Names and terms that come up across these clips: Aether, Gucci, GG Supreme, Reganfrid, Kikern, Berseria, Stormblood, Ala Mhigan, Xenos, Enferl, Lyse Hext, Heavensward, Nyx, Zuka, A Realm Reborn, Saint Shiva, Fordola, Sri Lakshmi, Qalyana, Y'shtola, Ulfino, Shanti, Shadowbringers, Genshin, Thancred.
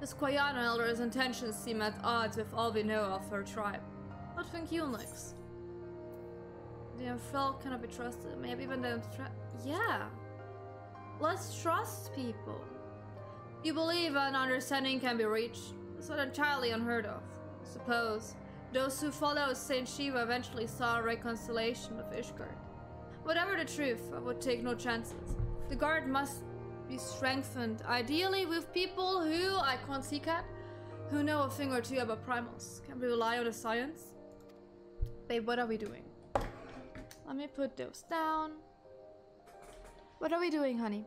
This Quiriana elder's intentions seem at odds with all we know of her tribe. What think you, Nyx? The Enferl cannot be trusted, maybe even the yeah! Let's trust people. You believe an understanding can be reached. It's not entirely unheard of. I suppose those who followed Saint Shiva eventually saw a reconciliation of Ishgard. Whatever the truth, I would take no chances. The guard must be strengthened, ideally with people who, I can't see cat, who know a thing or two about primals. Can we rely on the science? Babe, what are we doing? Let me put those down. What are we doing, honey?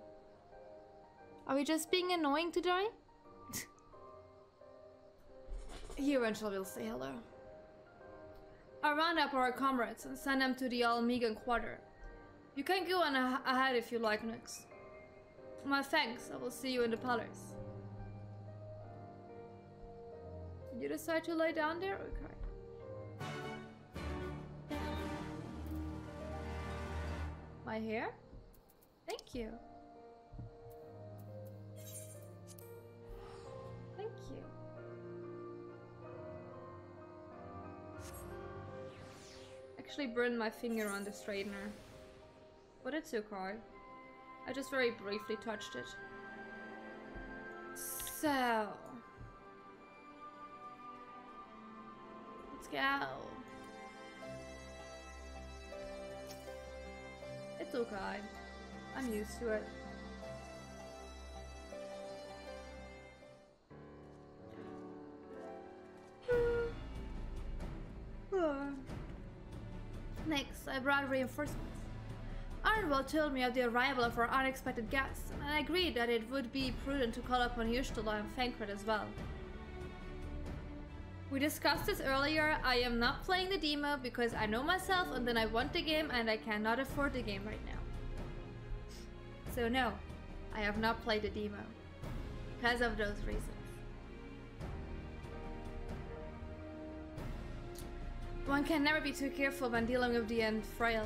Are we just being annoying today? Here and will say hello. I'll round up our comrades and send them to the Ala Mhigan quarter. You can go on ahead if you like, Nyx. My thanks, I will see you in the palace. You decide to lie down there? Okay. My hair? Thank you. Thank you. Actually burned my finger on the straightener, but it's okay. I just very briefly touched it. So... let's go. It's okay. I'm used to it. Next, I brought reinforcements. Arenvald told me of the arrival of our unexpected guests, and I agreed that it would be prudent to call upon Y'shtola and Thancred as well. We discussed this earlier. I am not playing the demo because I know myself and then I want the game and I cannot afford the game right now. So no, I have not played the demo because of those reasons. One can never be too careful when dealing with the Enferl.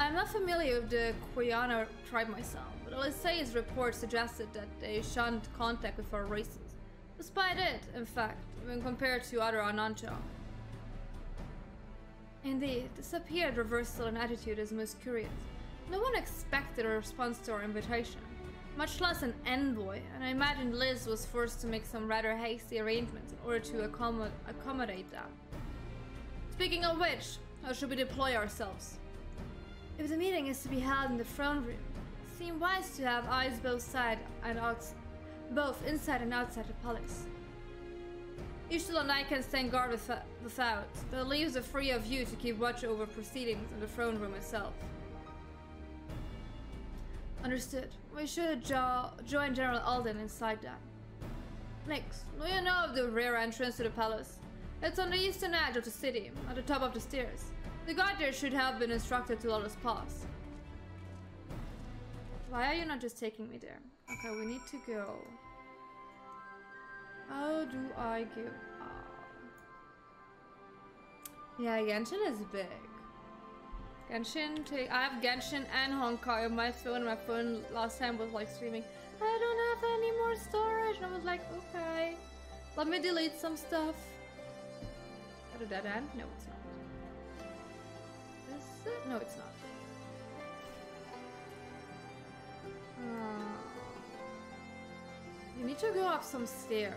I'm not familiar with the Koyano tribe myself, but Elise's report suggested that they shunned contact with our races. Despite it, in fact, when compared to other Anantia. Indeed, this appeared reversal in attitude is most curious. No one expected a response to our invitation, much less an envoy, and I imagine Lyse was forced to make some rather hasty arrangements in order to accommodate that. Speaking of which, how should we deploy ourselves? If the meeting is to be held in the throne room, it seems wise to have eyes both inside and outside the palace. Y'shtola and I can stand guard without. That leaves the three of you to keep watch over proceedings in the throne room itself. Understood. We should join General Alden inside that. Next, do you know of the rear entrance to the palace? It's on the eastern edge of the city, at the top of the stairs. The guard there should have been instructed to let us pass. Why are you not just taking me there? Okay, we need to go. How do I give up? Yeah, Genshin is big. Genshin I have Genshin and Honkai on my phone. My phone last time was like streaming. I don't have any more storage. And I was like, okay, let me delete some stuff. How did that end? No, it's not. No, it's not. You need to go up some stairs,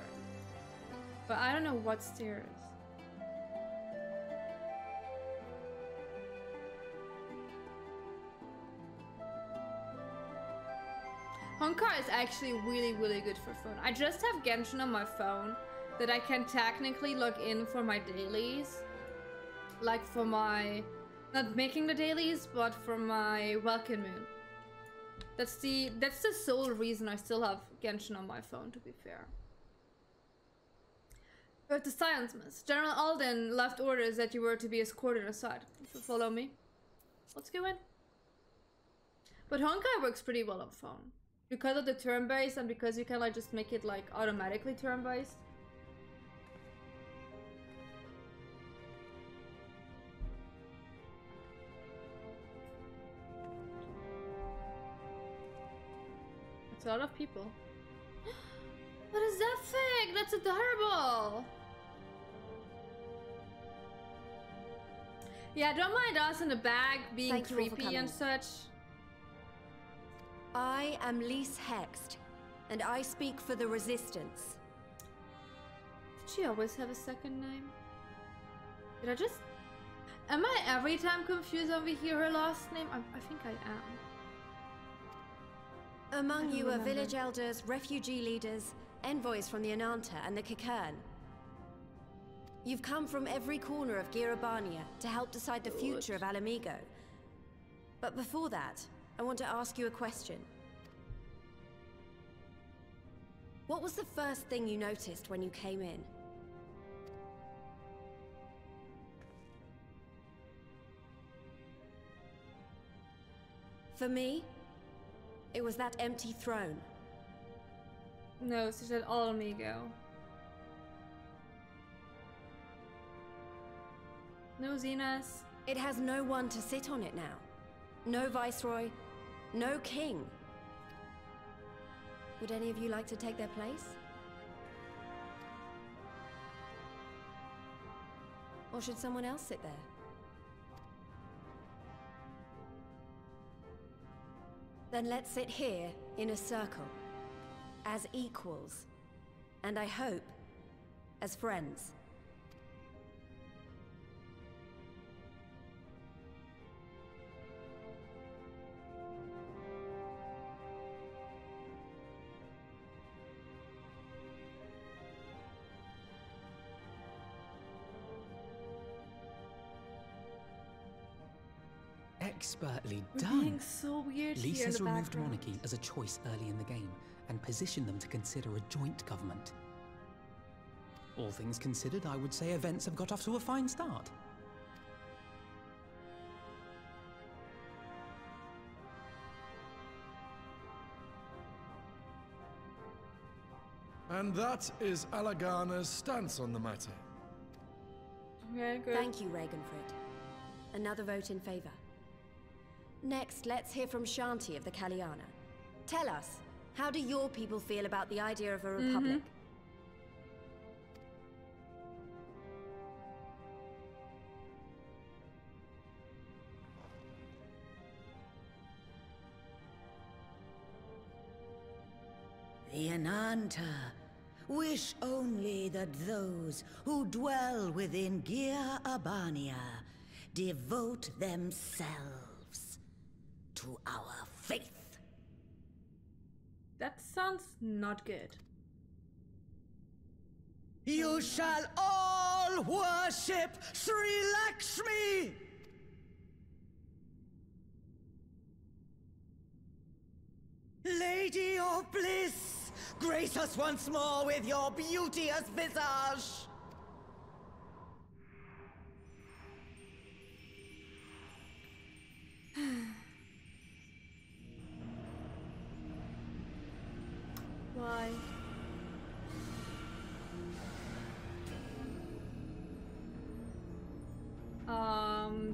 but I don't know what stairs. Honkai is actually really, really good for phone. I just have Genshin on my phone that I can technically log in for my dailies, like for my. Not making the dailies, but for my Welkin Moon. That's the sole reason I still have Genshin on my phone, to be fair. But the science miss. General Alden left orders that you were to be escorted aside. So follow me. Let's go in. But Honkai works pretty well on phone. Because of the turn-based and because you can like just make it like automatically turn-based. A lot of people. What is that thing? That's adorable. Yeah, don't mind us in the back being creepy and such. I am Lyse Hext, and I speak for the Resistance. Did she always have a second name? Did I just... Am I every time confused when we hear her last name? I think I am. Among you are village elders, refugee leaders, envoys from the Ananta and the Kikern. You've come from every corner of Gyr Abania to help decide the future of Ala Mhigan. But before that, I want to ask you a question. What was the first thing you noticed when you came in? For me, it was that empty throne. No, she said all Mhigan. No Xenas. It has no one to sit on it now. No viceroy, no king. Would any of you like to take their place? Or should someone else sit there? Then let's sit here in a circle, as equals, and I hope, as friends. Expertly done. Being so weird. Lyse has removed monarchy as a choice early in the game and positioned them to consider a joint government. All things considered, I would say events have got off to a fine start. And that is Alagana's stance on the matter. Very good. Thank you, Reganfrid. Another vote in favor. Next, let's hear from Shanti of the Qalyana. Tell us, how do your people feel about the idea of a republic? The Ananta wish only that those who dwell within Gyr Abania devote themselves to our faith. That sounds not good. You shall all worship Sri Lakshmi! Lady of Bliss, grace us once more with your beauteous visage! Why?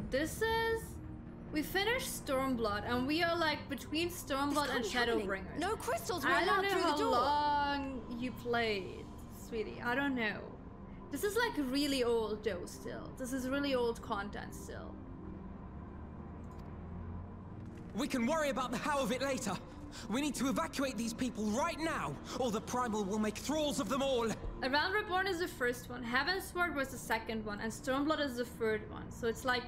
This is... We finished Stormblood, and we are like between Stormblood and Shadowbringers. No crystals were allowed through the door. I don't know how long you played, sweetie. I don't know. This is like really old though still. This is really old content still. We can worry about the how of it later. We need to evacuate these people right now, or the Primal will make thralls of them all! A Realm Reborn is the first one, Heavensward was the second one, and Stormblood is the third one. So it's like,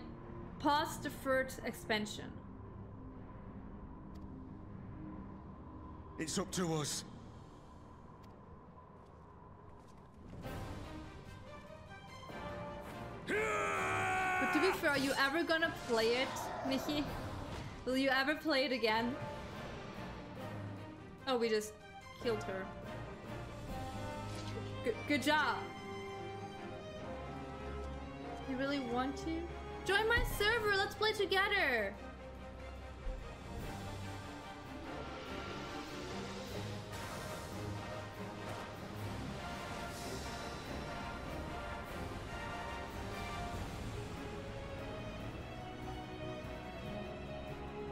past the third expansion. It's up to us. But to be fair, are you ever gonna play it, Nikki? Will you ever play it again? Oh, we just killed her. Good job. You really want to? Join my server, let's play together.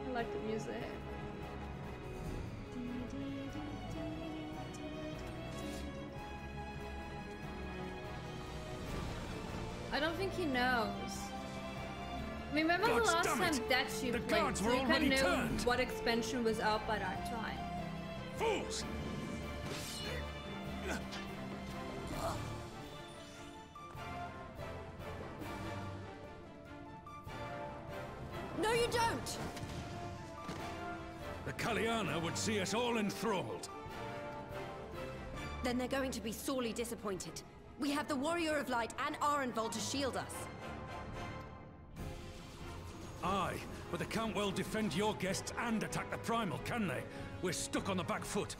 I like the music. I don't think he knows. I mean, remember the last time that she played, Zuka knew what expansion was out by that time. Fools! No, you don't! The Qalyana would see us all enthralled. Then they're going to be sorely disappointed. We have the Warrior of Light and Arenvald to shield us. Aye, but they can't well defend your guests and attack the Primal, can they? We're stuck on the back foot.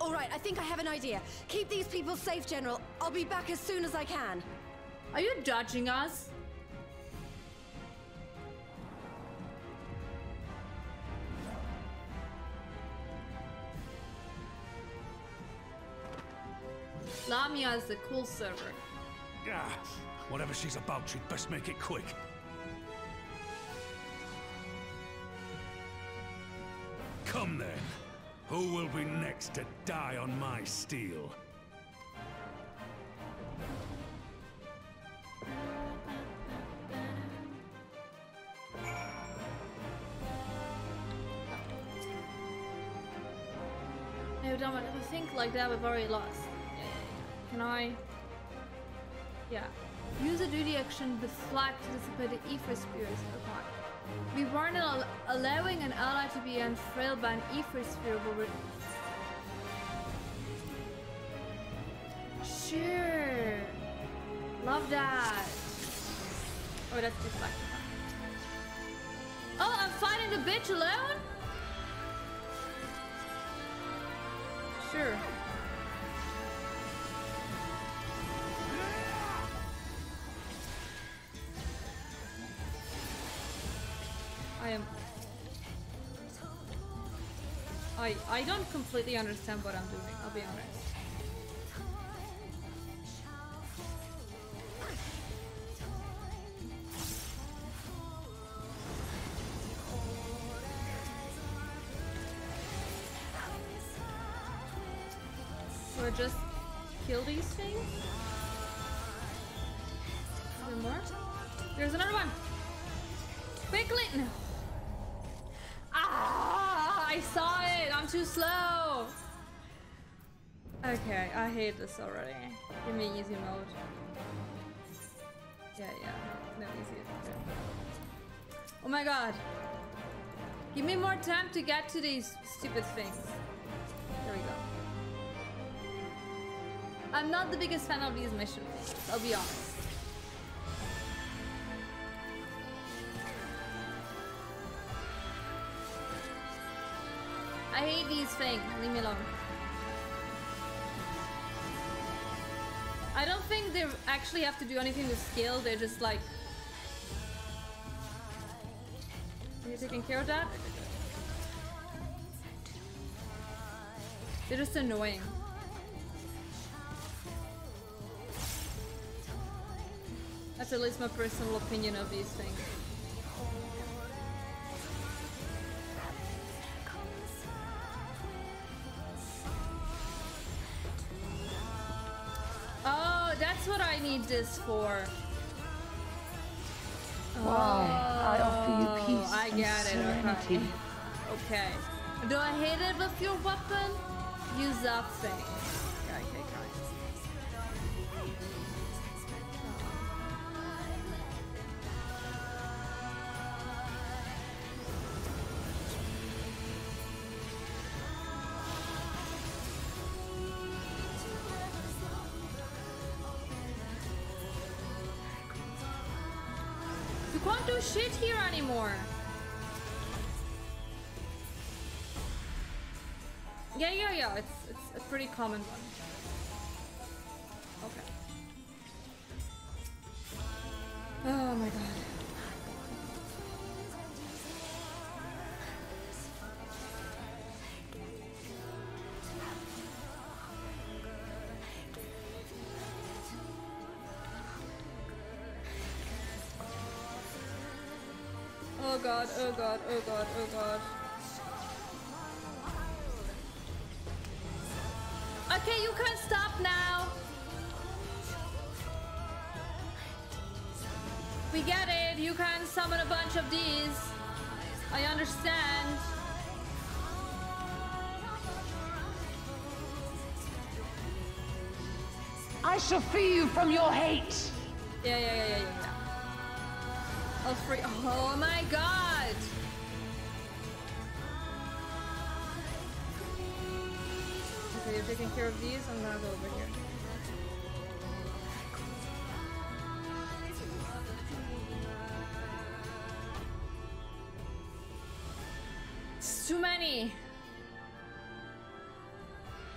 Alright, I think I have an idea. Keep these people safe, General. I'll be back as soon as I can. Are you judging us? Lamia is the cool server. Yeah, whatever she's about, she'd best make it quick. Come then. Who will be next to die on my steel? No, don't ever think like that, we've already lost. Can I? Yeah. Use a duty action with flag to dissipate the Aether Spheres. Okay. We warn that allowing an ally to be entrailed by an Aether Sphere will. Sure. Love that. Oh, that's deflect. Oh, I'm fighting the bitch alone? Sure. I don't completely understand what I'm doing, I'll be honest. So I just kill these things? Is there more? There's another one! Quickly! No. I saw it! I'm too slow! Okay, I hate this already. Give me easy mode. Yeah. No, easy. Okay. Oh my god! Give me more time to get to these stupid things. There we go. I'm not the biggest fan of these mission things, I'll be honest. I hate these things. Leave me alone. I don't think they actually have to do anything to skill. They're just like... Are you taking care of that? They're just annoying. That's at least my personal opinion of these things. That's what I need this for. Why? I offer you peace. I get serenity. It. Okay. Do I hit it with your weapon? Use that thing. Okay, shit here anymore. Yeah. It's a pretty common one. Okay. Oh my god. Oh god. Okay, you can stop now. We get it. You can summon a bunch of these. I understand. I shall free you from your hate. Yeah. I'll free. Oh my god. Okay, you're taking care of these. I'm gonna go over here. It's too many.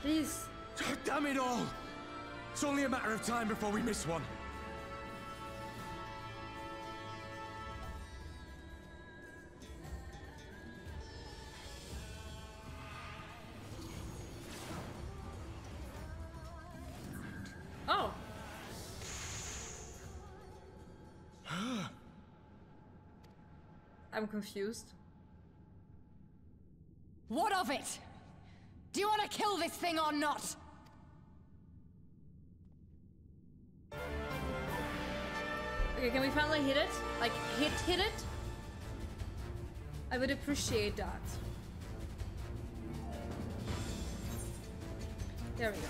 Please. God damn it all. It's only a matter of time before we miss one. Oh. I'm confused. What of it? Do you want to kill this thing or not? Okay, can we finally hit it? Like, hit it? I would appreciate that. There we go.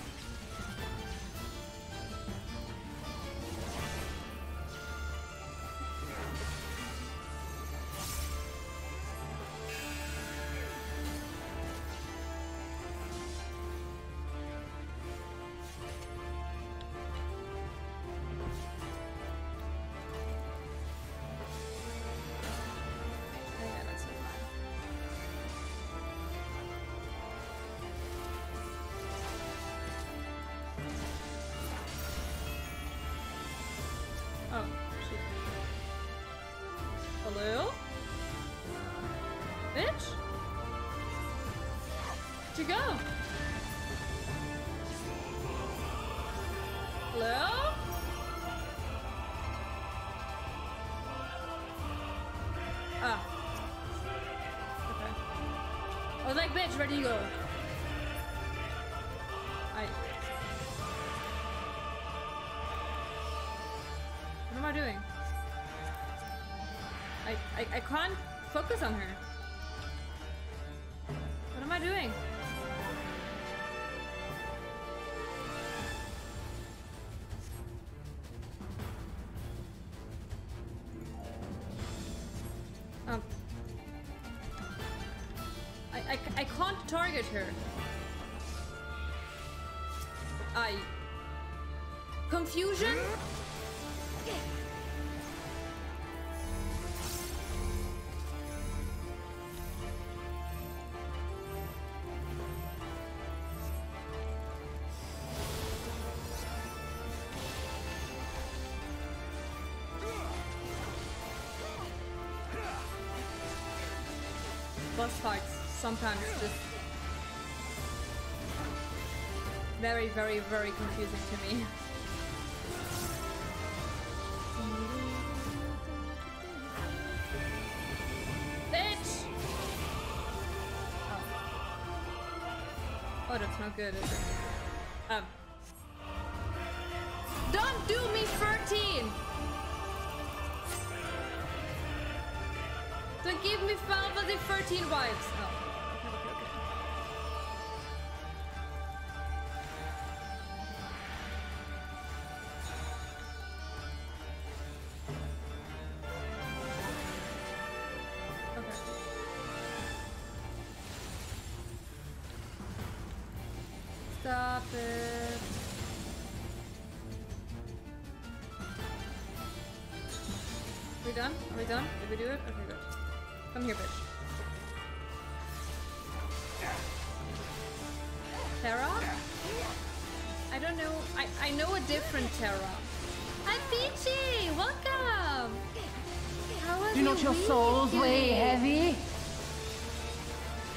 Where do you go? What am I doing? I can't focus on her. What am I doing? I can't target her. Confusion? Boss fights. Sometimes just very, very, very confusing to me. Bitch! Oh, that's not good, is it? Don't do me 13! Don't give me Final Fantasy 13 wives! Oh. Do it? Okay, good. Come here, bitch. Terra? I don't know. I know a different Terra. I'm Peachy! Welcome! How are you? Not your souls weigh heavy?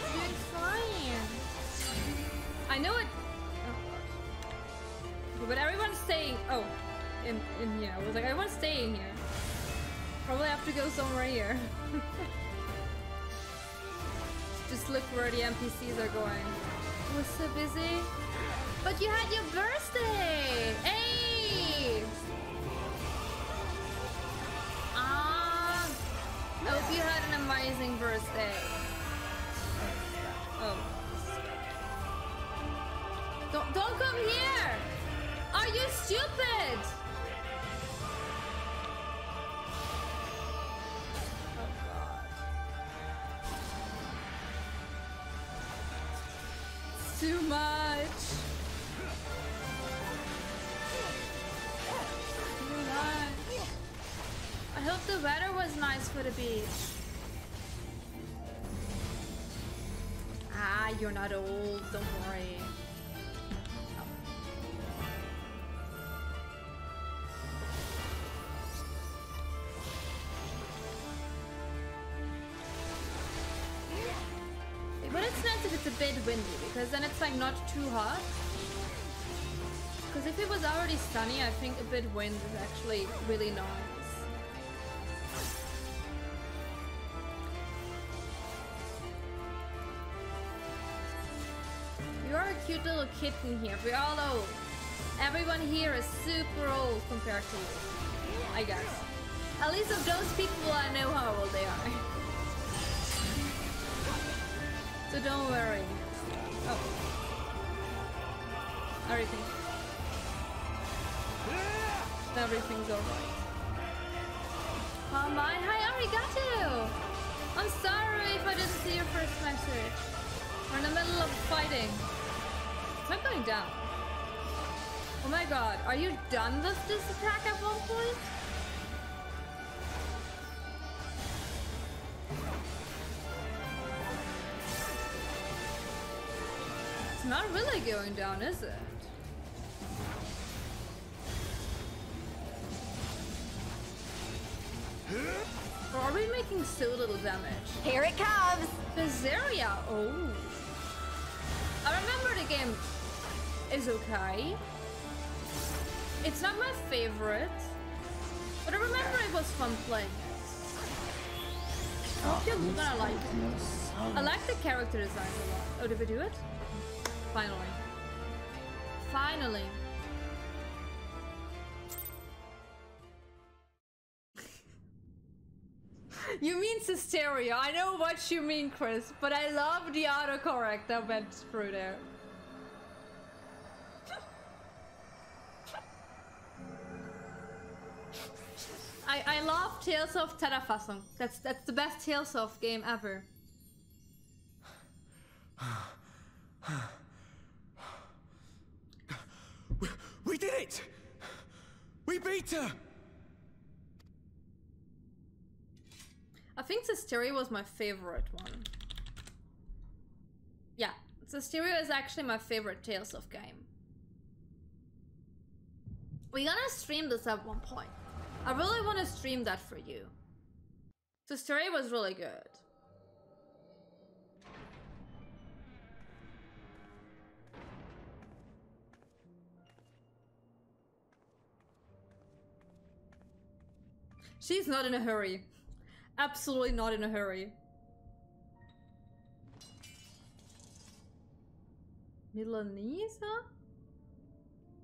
You're fine. I know it. Oh, but everyone's staying. Oh, in here. I was like, everyone's staying here. Probably have to go somewhere here. Just look where the NPCs are going. We're so busy. But you had your birthday! Hey! Ah! I hope you had an amazing birthday. Oh. Don't come here! Are you stupid? Too much. Too much. I hope the weather was nice for the beach. Ah, you're not old, don't worry. But it's nice if it's a bit windy, because then it's like not too hot. Because if it was already sunny, I think a bit wind is actually really nice. You are a cute little kitten here. We're all old. Everyone here is super old compared to you, I guess. At least of those people, I know how old they are. So don't worry. Oh. Everything's alright. Oh mine, hi Arigato! I'm sorry if I didn't see your first message. We're in the middle of fighting. It's not going down. Oh my god, are you done with this attack at one point? It's not really going down, is it? Or are we making so little damage? Here it comes! Berseria! Oh. I remember the game is okay. It's not my favorite. But I remember it was fun playing it. I hope you're gonna like it. I like the character design a lot. Oh, did we do it? Finally. Finally. You mean Cysteria. I know what you mean, Chris, but I love the autocorrect that went through there. I love Tales of Terrafassung. That's the best Tales of game ever. We did it! We beat her! I think Cysteria was my favorite one. Yeah, Cysteria is actually my favorite Tales of game. We're gonna stream this at one point. I really want to stream that for you. Cysteria was really good. She's not in a hurry. Absolutely not in a hurry. Milanesa?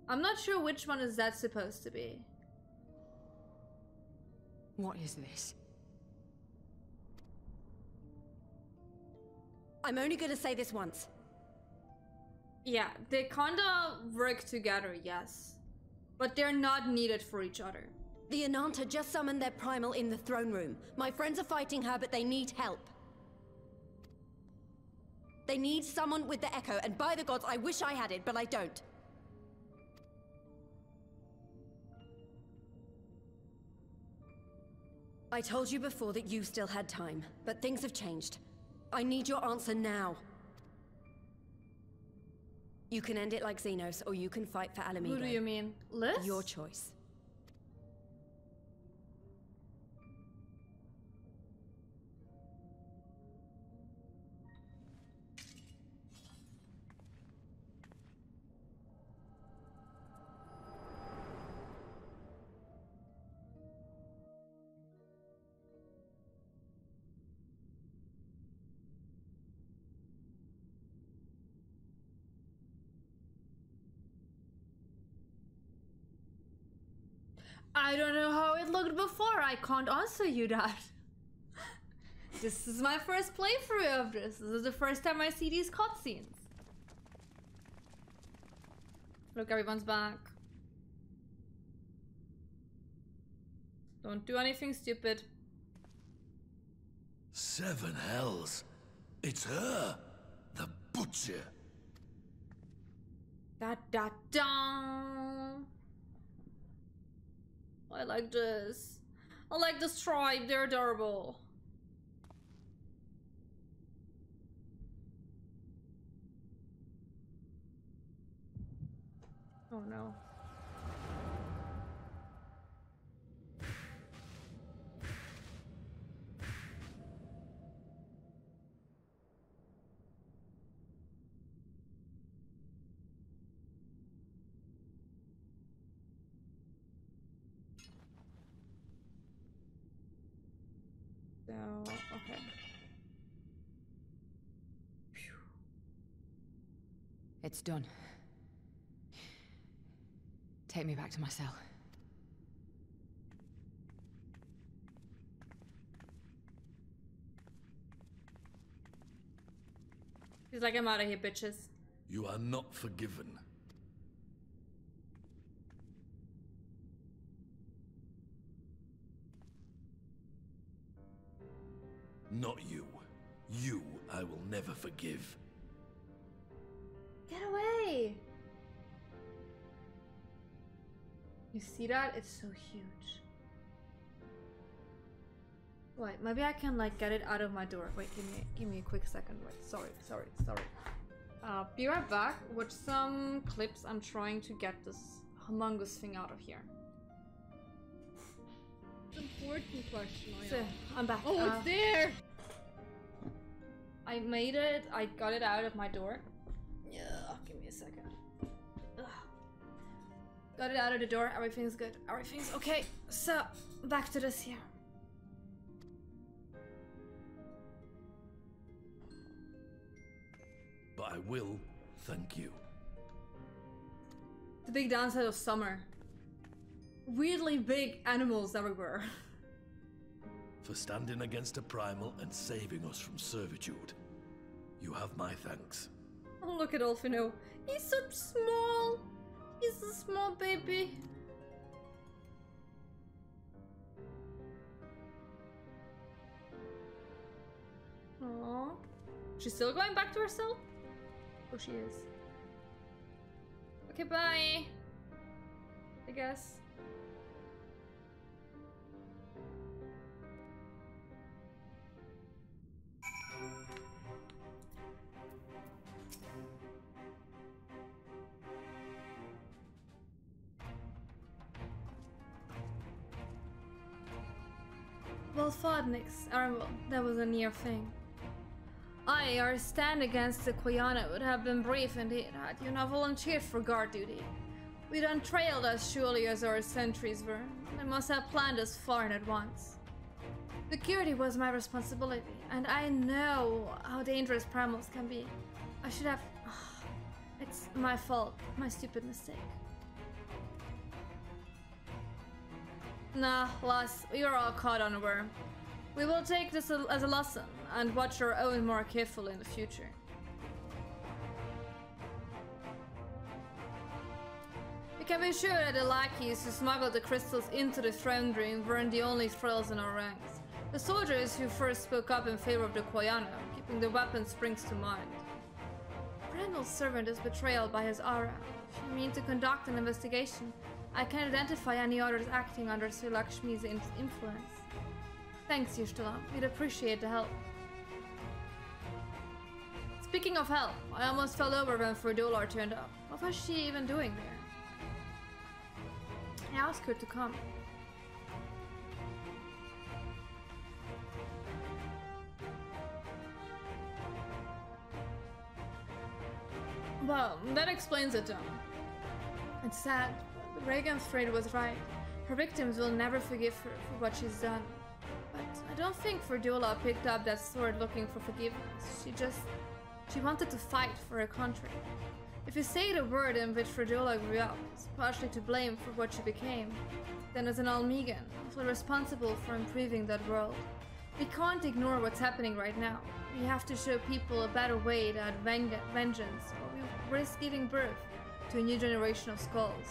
I'm not sure which one is that supposed to be. What is this? I'm only gonna say this once. Yeah, they kinda work together, yes. But they're not needed for each other. The Ananta just summoned their primal in the throne room. My friends are fighting her, but they need help. They need someone with the echo, and by the gods, I wish I had it, but I don't. I told you before that you still had time, but things have changed. I need your answer now. You can end it like Xenos, or you can fight for Ala Mhigan. Who do you mean? Liz? Your choice. I don't know how it looked before. I can't answer you that. This is my first playthrough of this. This is the first time I see these cutscenes. Look, everyone's back. Don't do anything stupid. Seven hells. It's her, the butcher. Da da da. I like this. I like this tribe. They're adorable. Oh no. Okay. It's done. Take me back to my cell. He's like, I'm out of here, bitches. You are not forgiven. Not you. You, I will never forgive. Get away! You see that? It's so huge. Wait, maybe I can like get it out of my door. Wait, give me a quick second. Wait, sorry. Be right back. Watch some clips. I'm trying to get this humongous thing out of here. Important question. So, I'm back. Oh, it's there! I made it. I got it out of my door. Yeah, give me a second. Ugh. Got it out of the door. Everything's good. Everything's okay. So, back to this here. But I will thank you. The big downside of summer. Weirdly big animals everywhere. For standing against a primal and saving us from servitude. You have my thanks. Oh, look at Ulfino. He's so small. He's a small baby. Aww. She's still going back to herself? Oh, she is. Okay, bye. I guess. Well, Fodniks, Arenvald, that was a near thing. I, our stand against the Koyano would have been brief indeed had you not volunteered for guard duty. We'd untrailed as surely as our sentries were, and I must have planned as far in advance. Security was my responsibility, and I know how dangerous primals can be. I should have... It's my fault, my stupid mistake. Nah, lass, we are all caught on a worm. We will take this as a lesson and watch our own more carefully in the future. You can be sure that the lackeys who smuggled the crystals into the throne room weren't the only thralls in our ranks. The soldiers who first spoke up in favor of the Quiriana, keeping the weapon springs to mind. Randall's servant is betrayed by his aura. If you mean to conduct an investigation, I can identify any others acting under Sri Lakshmi's influence. Thanks, Y'shtola. We'd appreciate the help. Speaking of help, I almost fell over when Fordola turned up. What was she even doing there? I asked her to come. Well, that explains it, John. It's sad. Reganfrid was right. Her victims will never forgive her for what she's done. But I don't think Fordola picked up that sword looking for forgiveness. She wanted to fight for her country. If you say the word in which Fordola grew up is partially to blame for what she became, then as an Ala Mhigan, we're responsible for improving that world. We can't ignore what's happening right now. We have to show people a better way to add vengeance, or we risk giving birth to a new generation of skulls.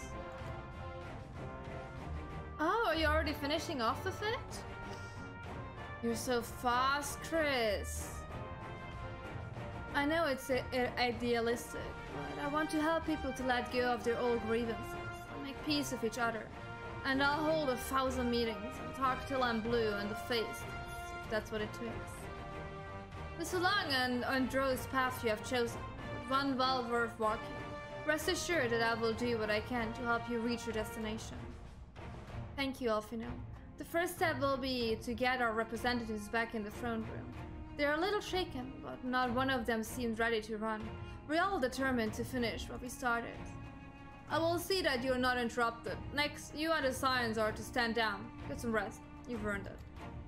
Oh, are you already finishing off with it? You're so fast, Chris. I know it's idealistic, but I want to help people to let go of their old grievances and make peace with each other. And I'll hold 1,000 meetings and talk till I'm blue in the face. That's what it takes. It's a long and arduous path you have chosen, one well worth walking. Rest assured that I will do what I can to help you reach your destination. Thank you, Alfino. The first step will be to get our representatives back in the throne room. They are a little shaken, but not one of them seemed ready to run. We're all determined to finish what we started. I will see that you are not interrupted. Next, you and the science are to stand down. Get some rest. You've earned it.